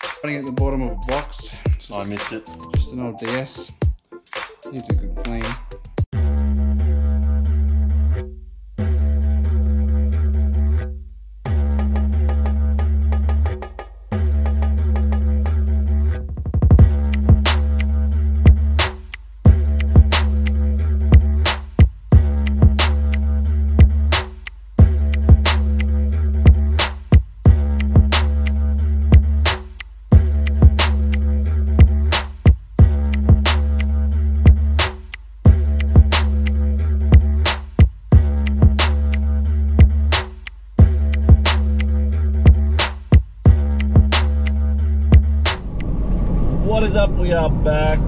Starting at the bottom of the box. I missed it. Just an old DS. Needs a good clean. We are back.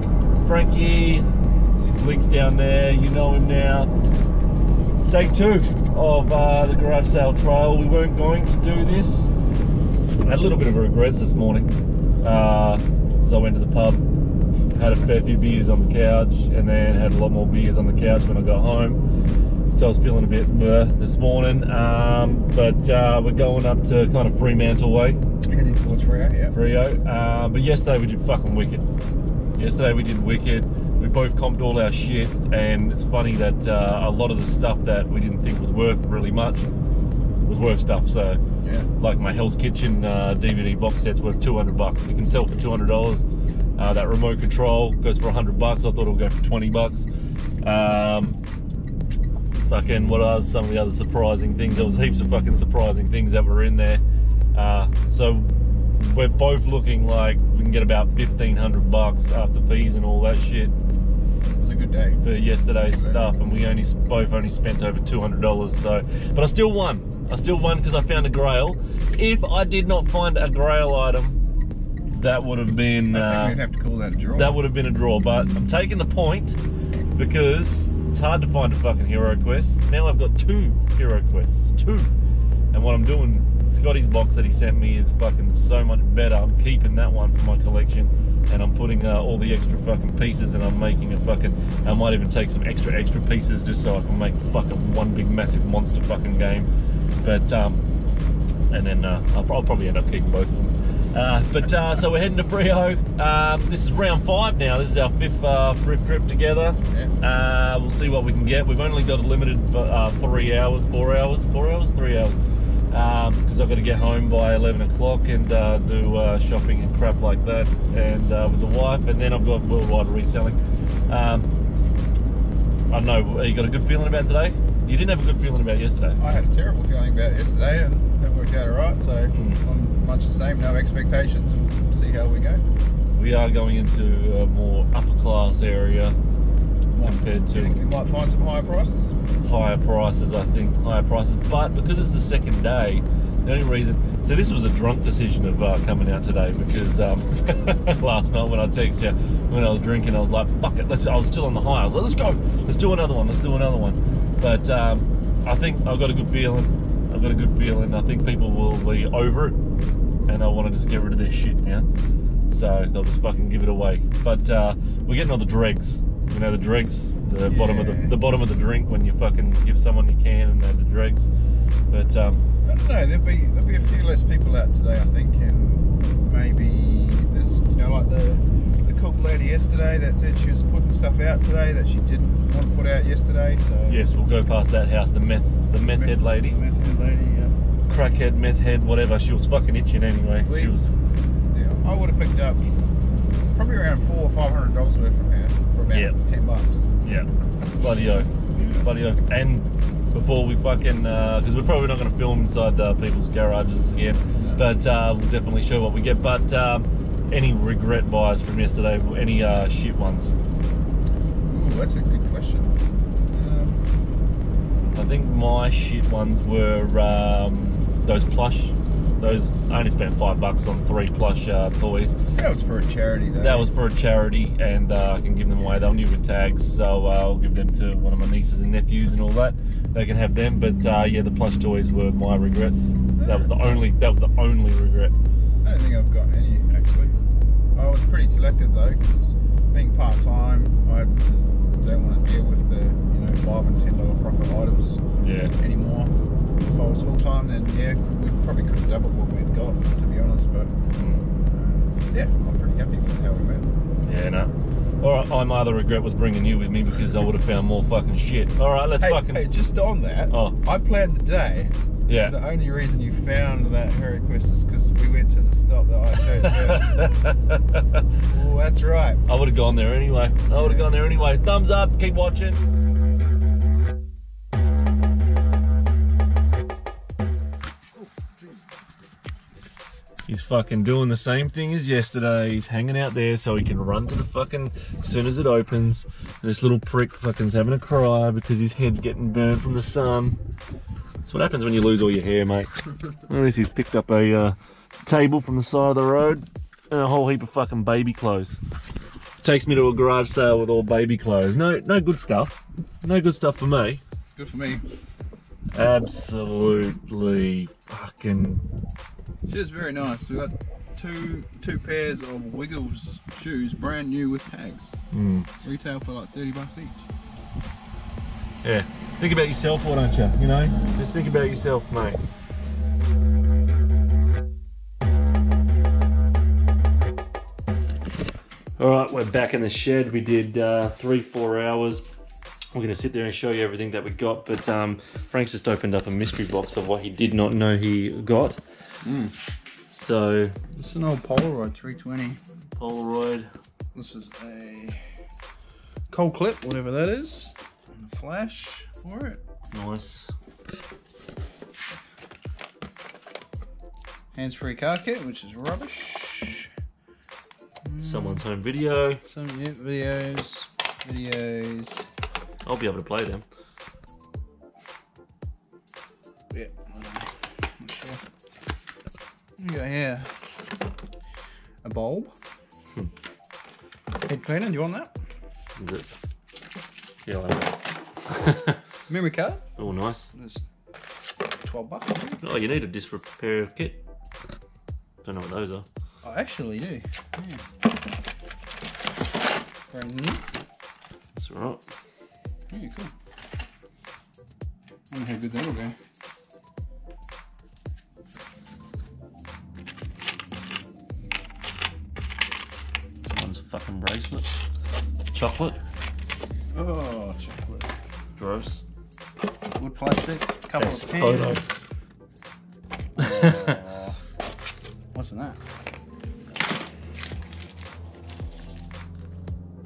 Frankie, his link's down there, you know him now. Day 2 of the garage sale trail. We weren't going to do this. I had a little bit of a regret this morning. So I went to the pub, had a fair few beers on the couch, and then had a lot more beers on the couch when I got home. So I was feeling a bit bleh this morning. But we're going up to kind of Fremantle way. Heading towards Frio, yeah. Frio. But yesterday we did fucking wicked. Yesterday we did wicked. We both comped all our shit, and it's funny that a lot of the stuff that we didn't think was worth really much was worth stuff. So, yeah. Like my Hell's Kitchen DVD box set's worth $200. You can sell for $200. That remote control goes for $100. I thought it would go for $20. Fucking what are some of the other surprising things? There was heaps of fucking surprising things that were in there. So we're both looking like we can get about $1,500 after fees and all that shit. It's a good day for yesterday's stuff, and we both only spent over $200. So, but I still won. I still won because I found a grail. If I did not find a grail item, that would have been. I think we'd have to call that a draw. That would have been a draw, but I'm taking the point because it's hard to find a fucking Hero Quest. Now I've got 2 Hero Quests. 2. And what I'm doing, Scotty's box that he sent me is fucking so much better. I'm keeping that one for my collection, and I'm putting all the extra fucking pieces, and I'm making a fucking, I might even take some extra pieces just so I can make fucking one big massive monster fucking game. But, and then I'll probably end up keeping both of them. So we're heading to Frio. This is round 5 now. This is our 5th thrift trip together. Yeah. We'll see what we can get. We've only got a limited 3 hours. Because I've got to get home by 11 o'clock and do shopping and crap like that, and with the wife, and then I've got worldwide reselling. I know, you got a good feeling about today? You didn't have a good feeling about yesterday. I had a terrible feeling about yesterday, and that worked out alright, so I'm much the same, no expectations, we'll see how we go. We are going into a more upper class area. Compared to, you might find some higher prices. Higher prices, I think. Higher prices, but because it's the second day, the only reason. So this was a drunk decision of coming out today because last night when I texted you, when I was drinking, I was like, "Fuck it, let's." I was still on the high. I was like, "Let's go, let's do another one, let's do another one." But I think I've got a good feeling. I've got a good feeling. I think people will be over it, and they'll want to just get rid of their shit now. So they'll just fucking give it away. But we're getting all the dregs. You know the dregs, the bottom of the bottom of the drink when you fucking give someone your can and they have the dregs. But I don't know. There'll be a few less people out today, I think, and maybe there's, you know, like the cook lady yesterday that said she was putting stuff out today that she didn't want to put out yesterday. So yes, we'll go past that house. The meth head lady. The meth head lady. Yeah. Crackhead, meth head, whatever. She was fucking itching anyway. She was. Yeah, I would have picked up probably around $400 or $500 worth from here. Yeah. $10. Yeah. Bloody oath. Bloody oath. And before we fucking, because we're probably not going to film inside people's garages again, but we'll definitely show what we get. But any regret buys from yesterday? Any shit ones? Ooh, that's a good question. I think my shit ones were those plush. Those, I only spent $5 on 3 plush toys. That was for a charity though. That was for a charity, and I can give them away. They'll new with tags, so I'll give them to one of my nieces and nephews and all that. They can have them, but yeah, the plush toys were my regrets. That was the only regret. I don't think I've got any actually. I was pretty selective though, because being part-time, I just don't want to deal with the $5 and $10 profit items anymore. if I was full time, then yeah, we probably could have doubled what we'd got, to be honest. But yeah, I'm pretty happy with how we went. Yeah, no. Alright, my other regret was bringing you with me because I would have found more fucking shit. Alright, let's Hey, just on that, I planned the day. Yeah. So the only reason you found that Hero Quest is because we went to the stop that I chose first. Oh, that's right. I would have gone there anyway. I would have gone there anyway. Thumbs up, keep watching. He's fucking doing the same thing as yesterday. He's hanging out there so he can run to the fucking, as soon as it opens. And this little prick fucking's having a cry because his head's getting burned from the sun. That's what happens when you lose all your hair, mate. At least he's picked up a table from the side of the road and a whole heap of fucking baby clothes. Takes me to a garage sale with all baby clothes. No good stuff. No good stuff for me. Good for me. Absolutely fucking... She was very nice. We got two pairs of Wiggles shoes, brand new with tags. Retail for like 30 bucks each. Yeah, think about yourself, or don't you? You know, just think about yourself, mate. All right, we're back in the shed. We did 3-4 hours. We're going to sit there and show you everything that we got, but Frank's just opened up a mystery box of what he did not know he got. So it's an old Polaroid 320. Polaroid. This is a cold clip, whatever that is, and a flash for it. Nice. Hands-free car kit, which is rubbish. Someone's home video. Some videos. I'll be able to play them. Yeah. You got here a bulb, head cleaner. Do you want that? Is it? Yeah, I like that. Memory card. Oh, nice. It's 12 bucks. Oh, you need a disc repair kit. Don't know what those are. I actually do. Yeah. Brand new. That's all right. Yeah, cool. I wonder how good that'll go. Fucking bracelet. Chocolate. Oh, chocolate. Gross. Wood plastic. Couple of photos. What's in that?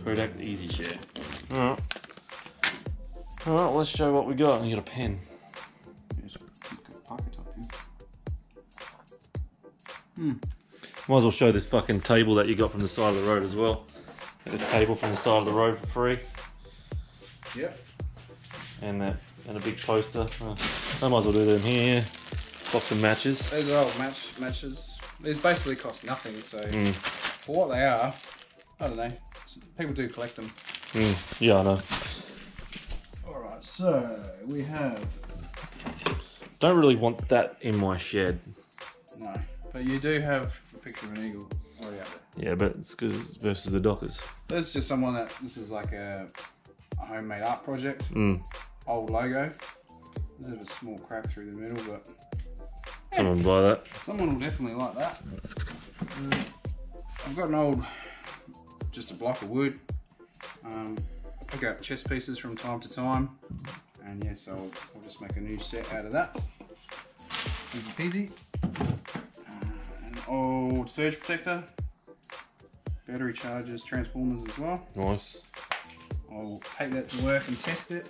Kodak Easy Share. Alright. Alright, let's show what we got. And you got a pen. There's a pocket up here. Might as well show this fucking table that you got from the side of the road as well. Get this table from the side of the road for free. Yep. And that, and a big poster. I might as well do them here. Box of matches. These are old matches. These basically cost nothing, so for what they are, I don't know. People do collect them. Yeah, I know. Alright, so we have... Don't really want that in my shed. No, but you do have... picture of an eagle already out there. Yeah, but it's because it's versus the Dockers. There's just someone that, this is like a homemade art project. Old logo. There's a small crack through the middle, but... Someone buy that. Someone will definitely like that. I've got an old, just a block of wood. Pick up chess pieces from time to time. And yeah, so I'll just make a new set out of that. Easy peasy. Old surge protector, battery chargers, transformers as well. Nice. I'll take that to work and test it.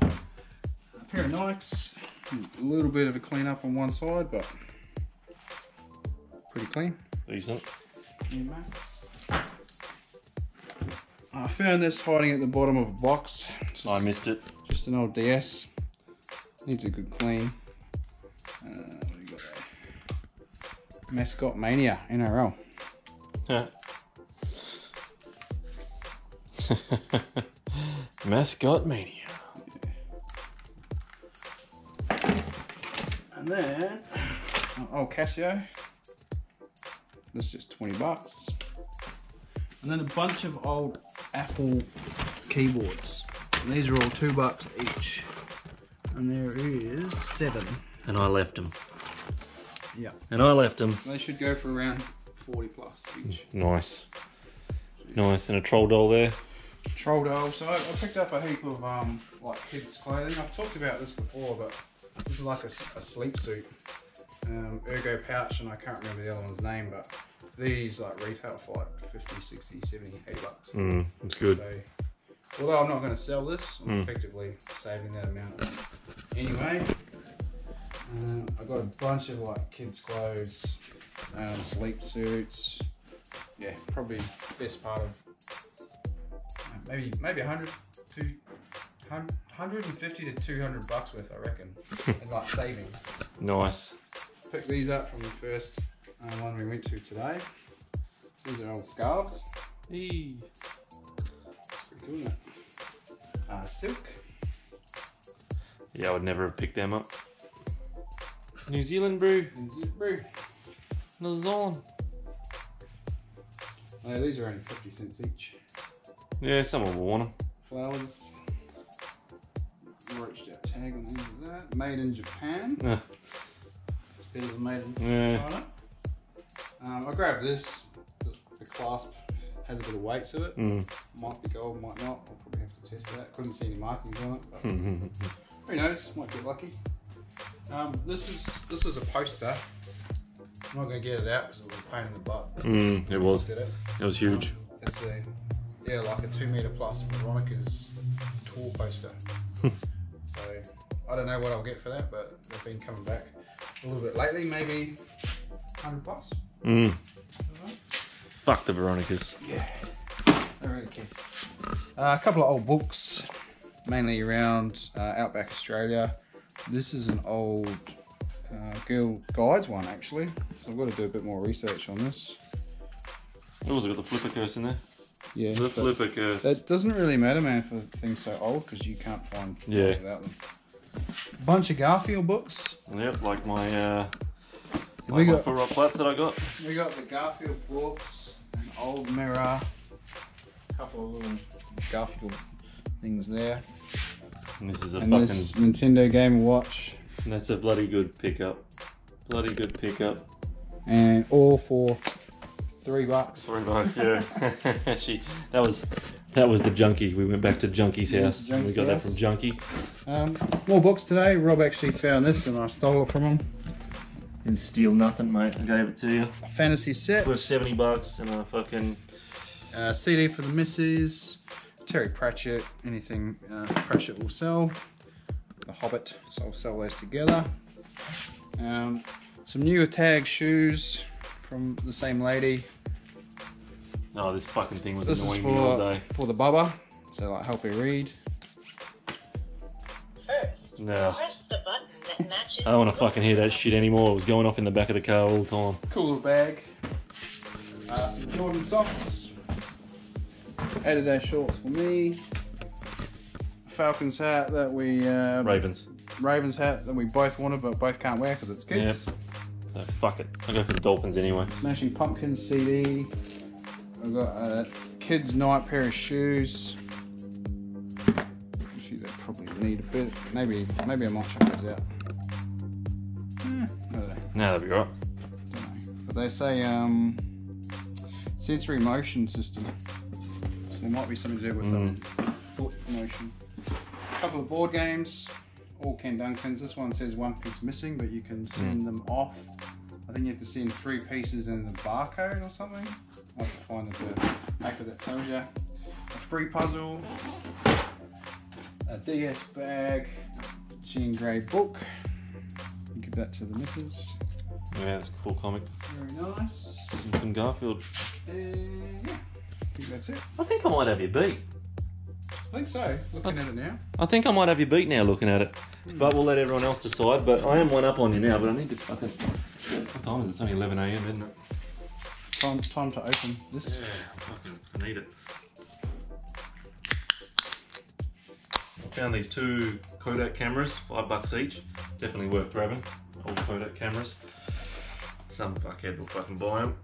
A pair of knives, a little bit of a clean up on one side, but pretty clean. Decent. Yeah, mate. I found this hiding at the bottom of a box. Just, I missed it. Just an old DS. Needs a good clean. Mascot Mania, NRL. Yeah. Mascot Mania. Yeah. And then, oh, Casio. That's just 20 bucks. And then a bunch of old Apple keyboards. And these are all $2 each. And there is 7. and I left them. Yeah. And I left them. They should go for around 40 plus each. Nice. Nice, and a troll doll there. Troll doll. So I picked up a heap of like kids' clothing. I've talked about this before, but this is like a sleep suit. Ergo Pouch, and I can't remember the other one's name, but these like retail for like 50, 60, 70, 80 bucks. Mm, that's good. So, although I'm not going to sell this, I'm effectively saving that amount. Anyway, I got a bunch of like kids' clothes, sleep suits. Yeah, probably best part of maybe 100 to 150 to 200 bucks worth, I reckon, in like savings. Nice. Picked these up from the first one we went to today. These are old scarves. Eee. Pretty cool, isn't it? Silk. Yeah, I would never have picked them up. New Zealand Brew. New Zealand Brew. Lausanne. No, these are only 50 cents each. Yeah, someone will want them. Flowers. Roached out tag on the end of that. Made in Japan. It's better than made in China. I grabbed this. The clasp has a bit of weight to it. Might be gold, might not. I'll probably have to test that. Couldn't see any markings on it, but who knows? Might get lucky. This is a poster. I'm not going to get it out because it was a pain in the butt. It was. It was huge. It's like a 2 meter plus Veronica's tour poster. So I don't know what I'll get for that, but they've been coming back a little bit lately. Maybe 100 bucks. Fuck the Veronica's. Yeah. They're really cute. A couple of old books, mainly around Outback Australia. This is an old Girl Guides one, actually, so I've got to do a bit more research on this. I've also got the flipper curse in there. Yeah, the flipper curse. That doesn't really matter, man, for things so old, because you can't find books without them. A bunch of Garfield books. Yep, like my foot rock flats that I got. We got the Garfield books, an old mirror, a couple of little Garfield things there. And this is this Nintendo Game Watch. And that's a bloody good pickup. Bloody good pickup. And all for $3. $3, yeah. that was the Junkie. We went back to Junkie's house. And we got that from Junkie. More books today. Rob actually found this and I stole it from him. Didn't steal nothing, mate. I gave it to you. A fantasy set. Worth 70 bucks and a fucking... CD for the missus. Terry Pratchett. Anything Pratchett will sell. The Hobbit, so I'll sell those together. Some newer tag shoes from the same lady. Oh, this fucking thing was annoying me all day. For the Bubba, so like help her read. First, press the button that matches. I don't want to fucking hear that shit anymore. It was going off in the back of the car all the time. Cool little bag. Some Jordan socks. Adidas shorts for me. Falcons hat that we Ravens hat that we both wanted but both can't wear because it's kids. Yep. So fuck it, I'll go for the Dolphins anyway. Smashing Pumpkins CD. I've got a kids' night pair of shoes. Actually, they probably need a bit. Maybe I might check those out. I don't know. No, that'd be right. I don't know. But they say sensory motion system, so there might be something to do with them. Foot motion. Couple of board games, all Ken Duncans. This one says one piece missing, but you can send them off. I think you have to send 3 pieces in the barcode or something. I'll have to find the paper that tells you. A free puzzle, a DS bag, Jean Grey book. You give that to the missus. Yeah, that's a cool comic. Very nice. And some Garfield. And yeah, I think that's it. I think I might have you beat. I think so, looking at it now. I think I might have you beat now looking at it. But we'll let everyone else decide. But I am one up on you now, but I need to fucking... What time is it? It's only 11 AM, isn't it? Time to open this. Yeah, fucking, I need it. I found these 2 Kodak cameras, $5 each. Definitely worth grabbing, old Kodak cameras. Some fuckhead will fucking buy them.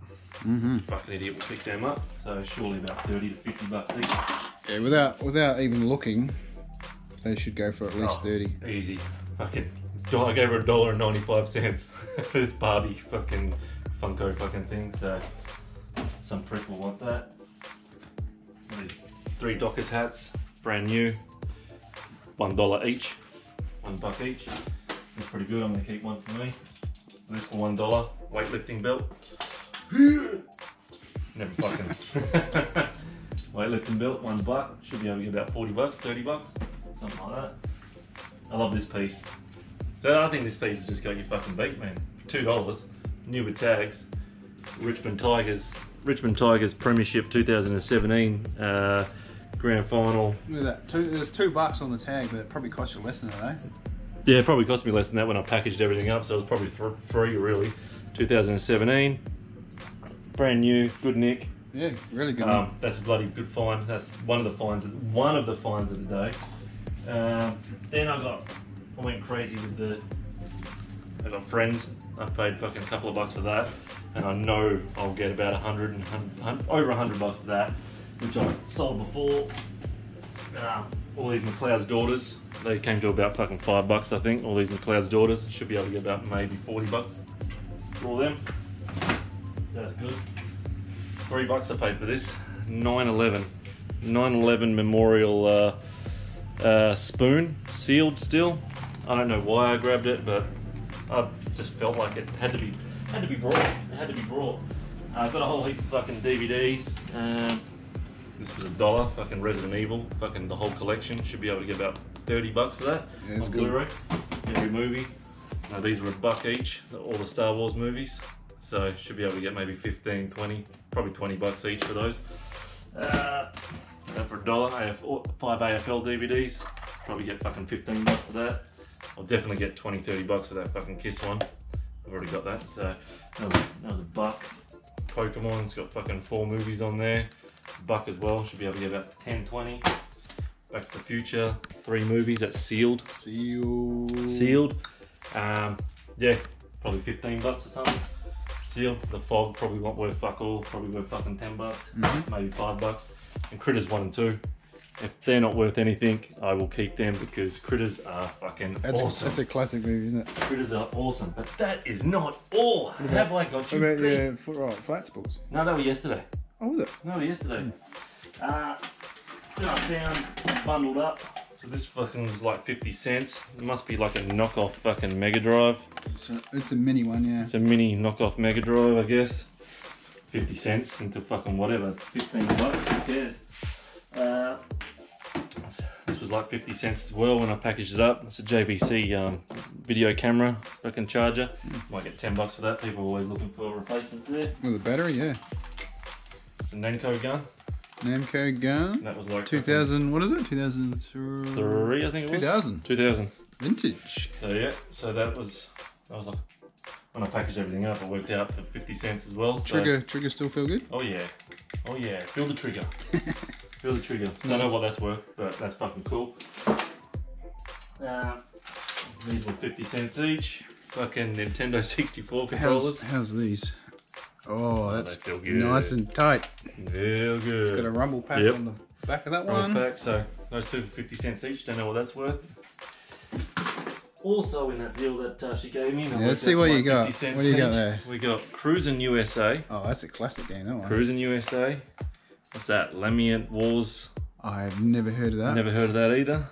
Some fucking idiot will pick them up. So surely about 30 to 50 bucks each. Yeah, without even looking, they should go for at least 30. Easy. Fucking I gave her $1.95 for this Barbie fucking Funko fucking thing, so some prick will want that. Three Dockers hats, brand new, $1 each, $1 each. They're pretty good, I'm gonna keep one for me. This for $1, weightlifting belt. Never fucking. Weightlifting belt, $1. Should be able to get about 40 bucks, 30 bucks, something like that. I love this piece. So I think this piece has just got your fucking beat, man. $2, new with tags, Richmond Tigers Premiership 2017 Grand Final. Look at that, there's $2 on the tag, but it probably cost you less than that, eh? Yeah, it probably cost me less than that when I packaged everything up, so it was probably free really. 2017, brand new, good nick. Yeah, really good. That's a bloody good find. That's one of the finds of the day. Then I went crazy with the. I got friends. I paid fucking a couple of bucks for that, and I know I'll get about over $100 for that, which I sold before. All these McLeod's Daughters. They came to about fucking $5, I think. All these McLeod's Daughters, should be able to get about maybe 40 bucks for all them. So that's good. $3 I paid for this. 9/11 memorial spoon, sealed still. I don't know why I grabbed it, but I just felt like it had to be brought. It had to be brought. I've got a whole heap of fucking DVDs. This was $1. Fucking Resident Evil. Fucking the whole collection. Should be able to get about 30 bucks for that. Yeah, on Blu-ray. Every movie. Now these were $1 each. All the Star Wars movies. So should be able to get maybe 15, 20, probably 20 bucks each for those. For $1, I have 5 AFL DVDs. Probably get fucking 15 bucks for that. I'll definitely get 20, 30 bucks for that fucking Kiss one. I've already got that, so that was $1. Pokemon, it's got fucking 4 movies on there. $1 as well, should be able to get about 10, 20. Back to the Future, 3 movies, that's sealed. Sealed. Yeah, probably 15 bucks or something. Sealed. The Fog probably won't worth fuck all, probably worth fucking 10 bucks, maybe $5. And Critters 1 and 2. If they're not worth anything, I will keep them because Critters are fucking awesome. That's a classic movie, isn't it? Critters are awesome, but that is not all. Okay. Have I got you? What about your Flats books? No, that was yesterday. Oh, was it? No, yesterday. Mm. Then I found bundled up. So this fucking was like 50 cents. It must be like a knockoff fucking Mega Drive. So it's a mini one, yeah. It's a mini knockoff Mega Drive, I guess. 50 cents into fucking whatever. 15 bucks, who cares? This was like 50 cents as well when I packaged it up. It's a JVC video camera, fucking charger. Might get 10 bucks for that. People are always looking for replacements there. With a battery, yeah. It's a Namco gun. That was like 2000, what is it? 2003, I think it was. 2000. Vintage. So yeah, so that was like, when I packaged everything up, I worked out for 50 cents as well. So. Trigger still feel good? Oh yeah. Oh yeah, feel the trigger. Feel the trigger. Nice. Don't know what that's worth, but that's fucking cool. These were 50 cents each. Fucking Nintendo 64 controllers. How's these? Oh, that's feel good. Nice and tight. Feel good. It's got a rumble pack on the back of that one. Rumble pack, so those two for 50 cents each. Don't know what that's worth. Also in that deal that she gave me. Yeah, let's see what you got. What do you got there? We got Cruisin' USA. Oh, that's a classic game, that one. Cruisin' USA. What's that? Lamient Wars. I've never heard of that. Never heard of that either.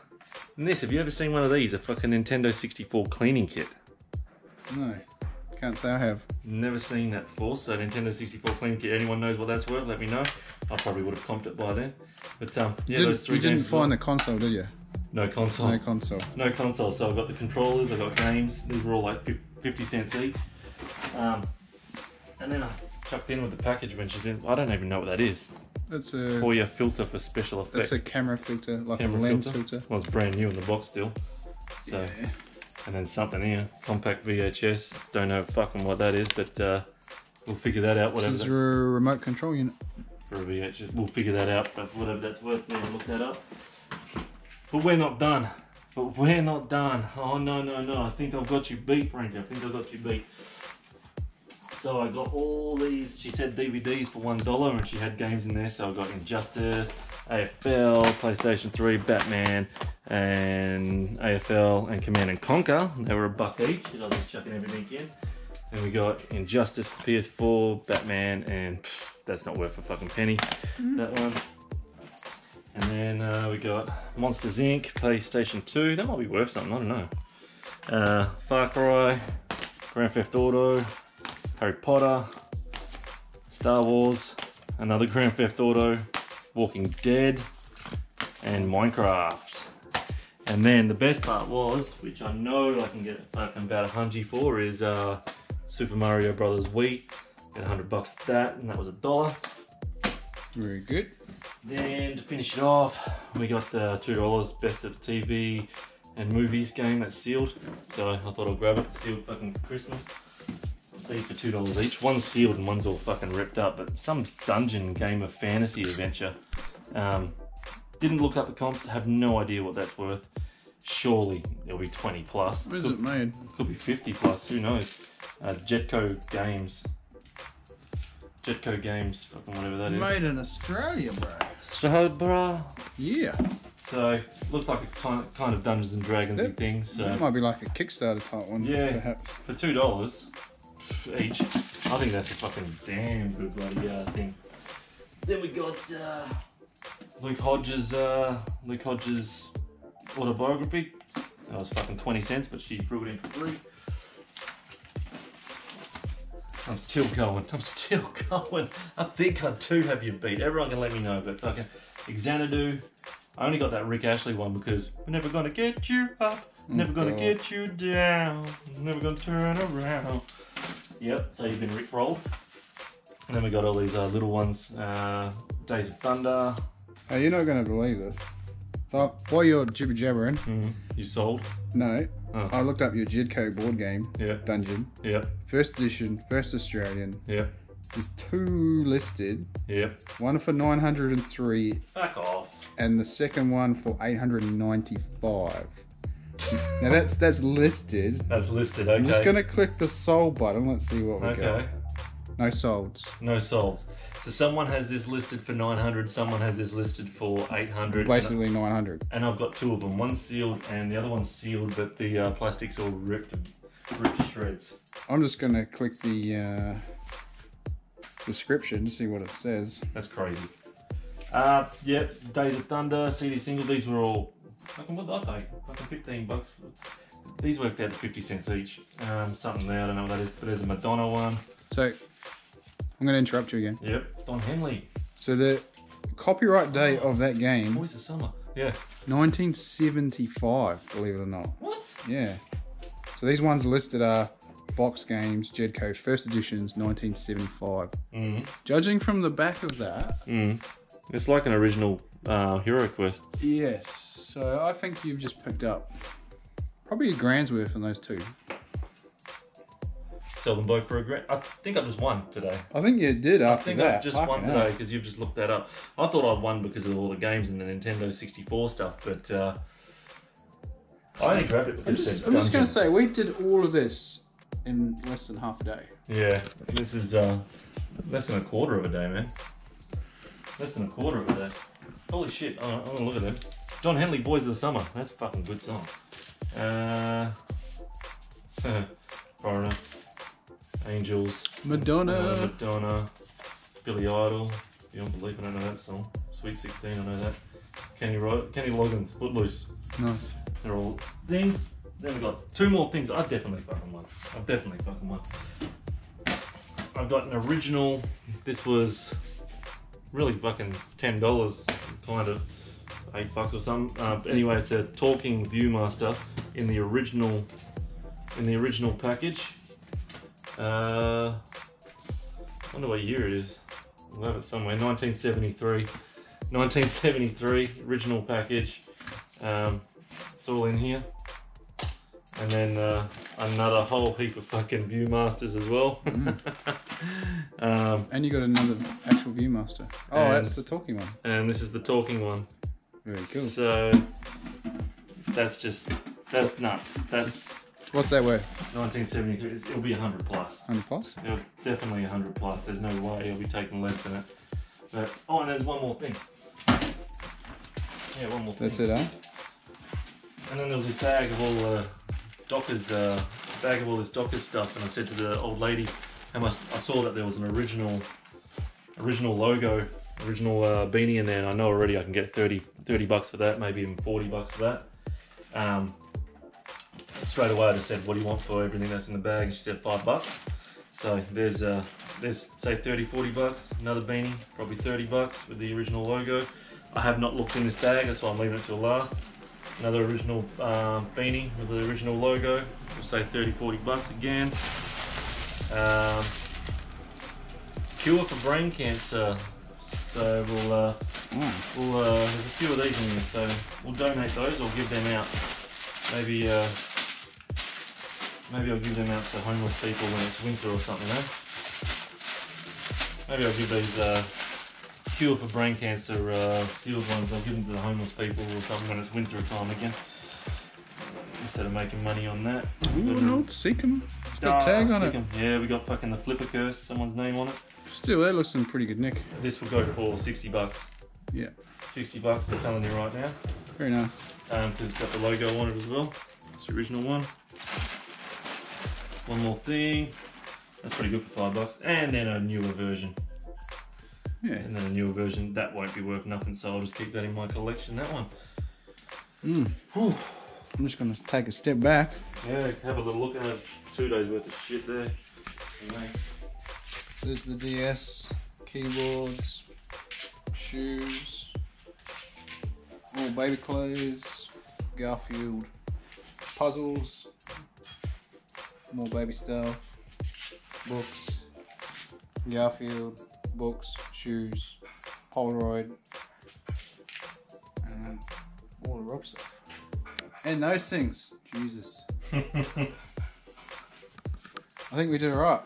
And this, have you ever seen one of these? A fucking Nintendo 64 cleaning kit. No. Can't say I have. Never seen that before, so Nintendo 64 cleaning kit. Anyone knows what that's worth, let me know. I probably would have comped it by then. But yeah, those three games. You didn't find the console, did you? No console. No console. No console, so I've got the controllers, I've got games. These were all like 50 cents each. And then I chucked in with the package when she didn't, I don't even know what that is. That's a... Or your filter for special effects. That's a camera filter, like camera a lens filter. Well, it's brand new in the box still. So, yeah. And then something here, compact VHS. Don't know fucking what that is, but we'll figure that out. Whatever. This is a remote control unit. For a VHS, we'll figure that out. But whatever that's worth, we'll look that up. But we're not done. Oh no! I think I've got you beat, Ranger. I think I've got you beat. So I got all these, she said DVDs for $1 and she had games in there, so I got Injustice, AFL, PlayStation 3, Batman, and AFL and Command & Conquer. They were $1 each, because I was just chucking everything in. And we got Injustice for PS4, Batman, and that's not worth a fucking penny, that one. And then we got Monsters Inc, PlayStation 2. That might be worth something, I don't know. Far Cry, Grand Theft Auto, Harry Potter, Star Wars, another Grand Theft Auto, Walking Dead, and Minecraft. And then the best part was, which I know I can get fucking about $100 for, is Super Mario Brothers Wii. Got $100 for that, and that was $1. Very good. Then to finish it off, we got the $2 best of TV and movies game that's sealed. So I thought I'll grab it, sealed fucking Christmas. These for $2 each. One's sealed and one's all fucking ripped up, but some dungeon game of fantasy adventure. Didn't look up the comps, have no idea what that's worth. Surely it'll be 20 plus. Where's it made? Could be 50 plus, who knows? Jetco Games. Jetco Games, fucking whatever that is. Made in Australia, bro. Australia, bro. Yeah. So, looks like a kind of Dungeons and Dragons and things. So. That might be like a Kickstarter type one. Yeah, perhaps. For $2 each. I think that's a fucking damn good bloody thing. Then we got Luke Hodges' autobiography. That was fucking 20 cents, but she threw it in for free. I'm still going. I'm still going. I think I do have you beat. Everyone can let me know, but fucking Xanadu. I only got that Rick Ashley one because we're never gonna get you up, never gonna get you down, never gonna turn around. Yep, so you've been Rickrolled. And then we got all these little ones, Days of Thunder. Hey, you're not going to believe this. So while you're jibber jabbering, you sold? No, I looked up your Jetco board game, Dungeon. Yeah. First edition, first Australian. Yeah. There's two listed. Yeah. One for 903. Fuck off. And the second one for 895. Now that's listed. That's listed, okay. I'm just going to click the sold button. Let's see what we got. Okay. No solds. No solds. So someone has this listed for 900, someone has this listed for 800. Basically 900. And I've got two of them. One's sealed and the other one's sealed, but the plastic's all ripped to shreds. I'm just going to click the description to see what it says. That's crazy. Yep, Days of Thunder, CD single. These were all... Fucking what did I pay? Fucking $15. These worked out to 50 cents each. Something there, I don't know what that is, but there's a Madonna one. So, I'm going to interrupt you again. Yep, Don Henley. So the copyright date of that game... Boys of Summer, yeah. 1975, believe it or not. What? Yeah. So these ones listed are box games, Jedco, first editions, 1975. Judging from the back of that... It's like an original Hero Quest. Yes. So I think you've just picked up probably $1 grand's worth on those two. Sell them both for $1 grand. I think I just won today. I think you did after that. I think I just won today because you've just looked that up. I thought I won because of all the games and the Nintendo 64 stuff, but I only grabbed it because it's I'm just going to say, we did all of this in less than half a day. Yeah, this is less than a quarter of a day, man. Less than a quarter of a day. Holy shit, I'm going to look at it. Don Henley, Boys of the Summer. That's a fucking good song. Foreigner. Angels, Madonna, Billy Idol, Beyond Belief, I don't know that song. Sweet 16, I know that. Kenny Loggins, Footloose. Nice. They're all things. Then we got two more things. I've definitely fucking won. I've definitely fucking won. I've got an original. This was really fucking $10, kind of $8 or something. Anyway, it's a talking ViewMaster in the original package. I wonder what year it is. I'll have it somewhere. 1973. 1973 original package. It's all in here. And then another whole heap of fucking ViewMasters as well. And you got another actual ViewMaster. Oh, that's the talking one. And this is the talking one. Very cool. So that's nuts. That's. What's that worth? 1973. It'll be 100 plus. 100 plus? It'll definitely 100 plus. There's no way it'll be taking less than it. But, oh, and there's one more thing. Yeah, one more thing. That's it, eh? And then there was a bag of all the Dockers, bag of all this Dockers stuff, and I said to the old lady how much I saw that there was an original logo, original beanie in there, and I know already I can get 30 bucks for that, maybe even 40 bucks for that. Straight away I just said, what do you want for everything that's in the bag? And she said $5. So there's say 30, 40 bucks, another beanie, probably 30 bucks with the original logo. I have not looked in this bag, that's why I'm leaving it till last. Another original beanie with the original logo, we'll say 30, 40 bucks again. Cure for brain cancer. So there's a few of these in there, so we'll donate those or give them out. Maybe maybe I'll give them out to homeless people when it's winter or something, eh? Maybe I'll give these cure for brain cancer sealed ones, I'll give them to the homeless people or something when it's winter time again. Instead of making money on that. Ooh, no, it's Seacom. It's got a tag on it. Yeah, we got fucking the Flipper Curse, someone's name on it. Still, that looks in pretty good nick. This will go for 60 bucks. Yeah. 60 bucks, I'm telling you right now. Very nice. Because it's got the logo on it as well. It's the original one. One more thing. That's pretty good for $5. And then a newer version. Yeah. And then a newer version. That won't be worth nothing, so I'll just keep that in my collection, that one. Whew. I'm just going to take a step back. Yeah, have a little look. I have 2 days worth of shit there. Anyway. So there's the DS, keyboards, shoes, all baby clothes, Garfield, puzzles, more baby stuff, books, Garfield, books, shoes, Polaroid, and all the rock stuff. And those things, Jesus. I think we did alright.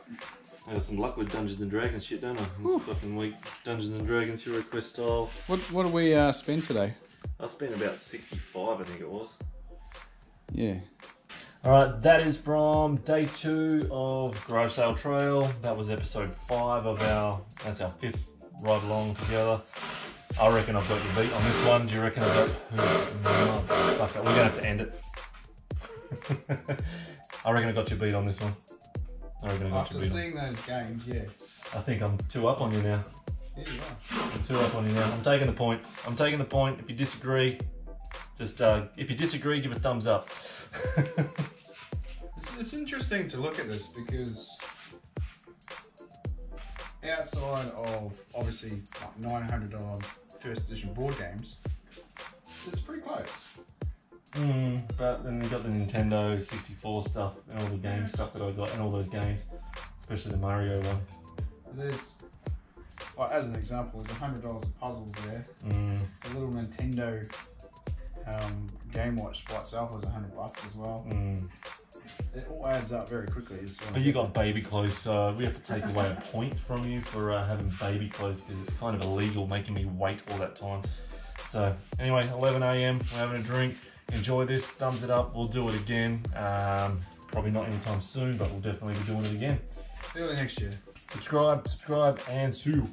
I got some luck with Dungeons and Dragons shit, don't I? This fucking week, Dungeons and Dragons Hero Quest style. What did we spend today? I spent about 65, I think it was. Yeah. Alright, that is from day 2 of Garage Sale Trail. That was episode 5 of that's our 5th ride along together. I reckon I've got your beat on this one. Do you reckon I've got... Fuck that, we're going to have to end it. I reckon I got your beat on this one. After seeing those games, yeah. I think I'm 2 up on you now. Yeah, you are. I'm 2 up on you now. I'm taking the point. I'm taking the point. If you disagree, just give a thumbs up. It's interesting to look at this because outside of obviously like $900 first edition board games, it's pretty close. But then we got the Nintendo 64 stuff and all the game stuff that I got and all those games, especially the Mario one. There's, well, as an example, there's $100 of puzzles there. A little Nintendo Game Watch by itself was $100 as well. It all adds up very quickly. But you got baby clothes, so we have to take away a point from you for having baby clothes because it's kind of illegal making me wait all that time. So anyway, 11 AM, we're having a drink. Enjoy this, thumbs it up, we'll do it again. Probably not anytime soon, but we'll definitely be doing it again. Early next year. Subscribe, and sue.